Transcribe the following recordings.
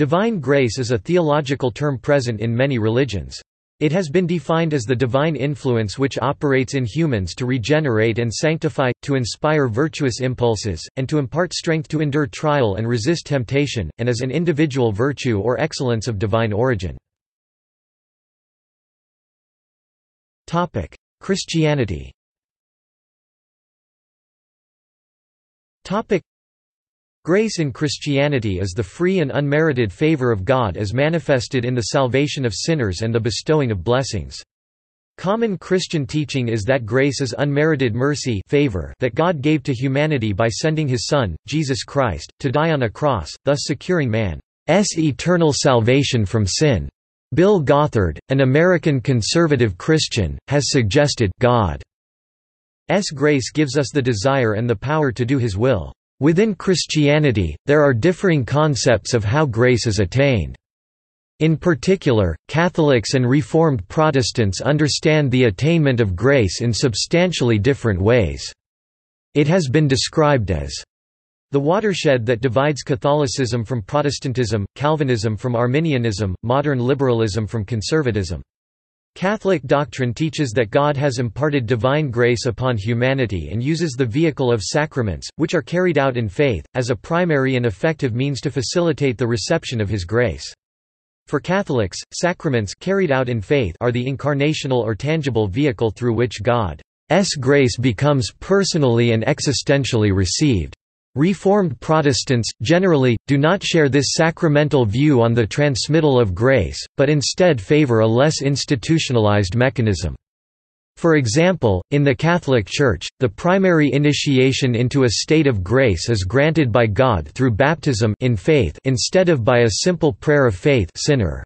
Divine grace is a theological term present in many religions. It has been defined as the divine influence which operates in humans to regenerate and sanctify, to inspire virtuous impulses, and to impart strength to endure trial and resist temptation, and as an individual virtue or excellence of divine origin. Christianity. Grace in Christianity is the free and unmerited favor of God as manifested in the salvation of sinners and the bestowing of blessings. Common Christian teaching is that grace is unmerited mercy, favor that God gave to humanity by sending His Son, Jesus Christ, to die on a cross, thus securing man's eternal salvation from sin. Bill Gothard, an American conservative Christian, has suggested God's grace gives us the desire and the power to do His will. Within Christianity, there are differing concepts of how grace is attained. In particular, Catholics and Reformed Protestants understand the attainment of grace in substantially different ways. It has been described as the watershed that divides Catholicism from Protestantism, Calvinism from Arminianism, modern liberalism from conservatism. Catholic doctrine teaches that God has imparted divine grace upon humanity and uses the vehicle of sacraments, which are carried out in faith, as a primary and effective means to facilitate the reception of His grace. For Catholics, sacraments carried out in faith are the incarnational or tangible vehicle through which God's grace becomes personally and existentially received. Reformed Protestants, generally, do not share this sacramental view on the transmittal of grace, but instead favor a less institutionalized mechanism. For example, in the Catholic Church, the primary initiation into a state of grace is granted by God through baptism in faith instead of by a simple prayer of faith, sinner's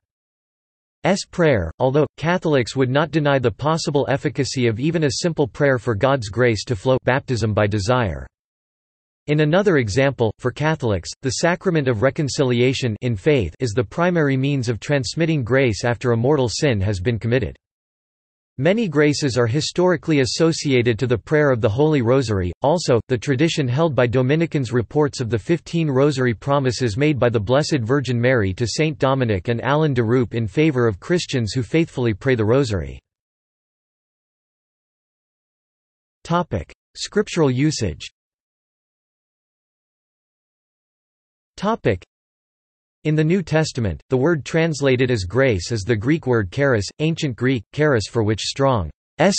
prayer. Although Catholics would not deny the possible efficacy of even a simple prayer for God's grace to flow, baptism by desire. In another example, for Catholics, the sacrament of reconciliation in faith is the primary means of transmitting grace after a mortal sin has been committed. Many graces are historically associated to the prayer of the Holy Rosary. Also, the tradition held by Dominicans reports of the 15 Rosary promises made by the Blessed Virgin Mary to Saint Dominic and Alain de Roupe in favor of Christians who faithfully pray the Rosary. Topic: Scriptural usage. In the New Testament, the word translated as grace is the Greek word charis, ancient Greek, charis, for which Strong's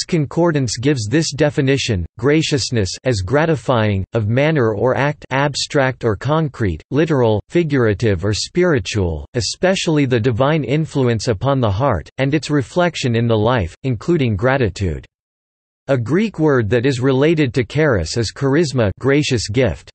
Concordance gives this definition, graciousness as gratifying, of manner or act, abstract or concrete, literal, figurative or spiritual, especially the divine influence upon the heart, and its reflection in the life, including gratitude. A Greek word that is related to charis is charisma, gracious gift.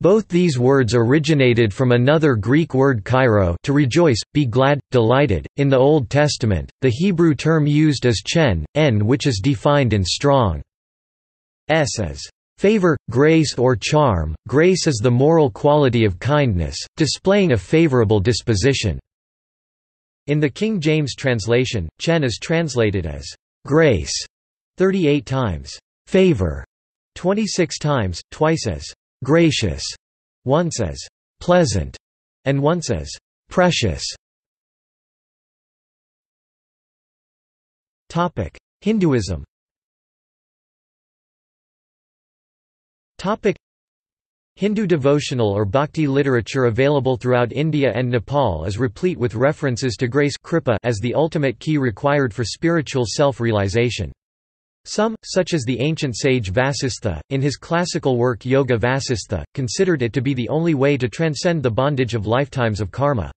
Both these words originated from another Greek word kairo, to rejoice, be glad, delighted. In the Old Testament, the Hebrew term used is chen, en, which is defined in Strong's as favor, grace or charm. Grace is the moral quality of kindness, displaying a favorable disposition. In the King James translation, chen is translated as grace 38 times, favor 26 times, twice as gracious, once as pleasant, and once as precious. Topic: Hinduism. Topic: Hindu devotional or bhakti literature available throughout India and Nepal is replete with references to grace, kripa, as the ultimate key required for spiritual self-realization. Some, such as the ancient sage Vasistha, in his classical work Yoga Vasistha, considered it to be the only way to transcend the bondage of lifetimes of karma.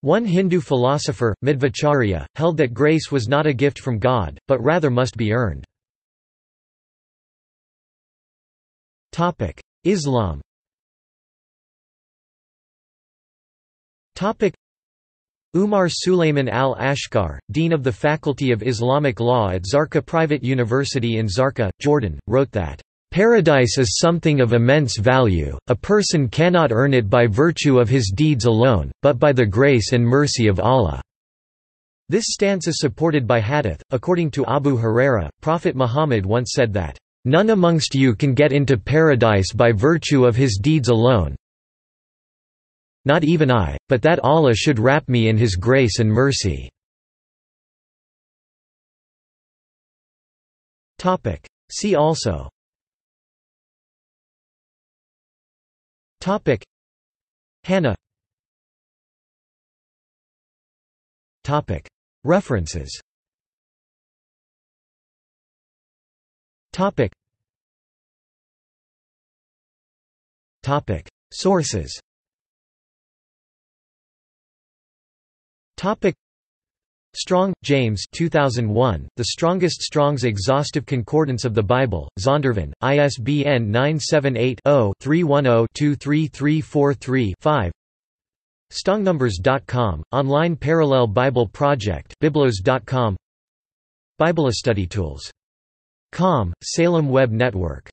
One Hindu philosopher, Madhvacharya, held that grace was not a gift from God, but rather must be earned. Islam. Umar Sulaiman al Ashqar, Dean of the Faculty of Islamic Law at Zarqa Private University in Zarqa, Jordan, wrote that, "Paradise is something of immense value, a person cannot earn it by virtue of his deeds alone, but by the grace and mercy of Allah." This stance is supported by hadith. According to Abu Hurairah, Prophet Muhammad once said that, "None amongst you can get into paradise by virtue of his deeds alone. Not even I, but that Allah should wrap me in His grace and mercy." See also Hannah. References. Sources. Strong, James 2001, The Strongest Strong's Exhaustive Concordance of the Bible, Zondervan, ISBN 978-0-310-23343-5. Strongnumbers.com, Online Parallel Bible Project, Biblos.com. Bible Study Tools.com, Salem Web Network.